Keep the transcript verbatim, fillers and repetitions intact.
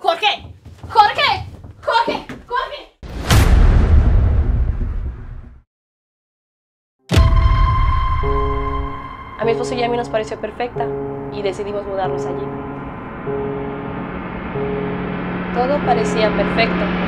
Jorge, Jorge, Jorge, Jorge. A mi esposo y a mí nos pareció perfecta y decidimos mudarnos allí. Todo parecía perfecto.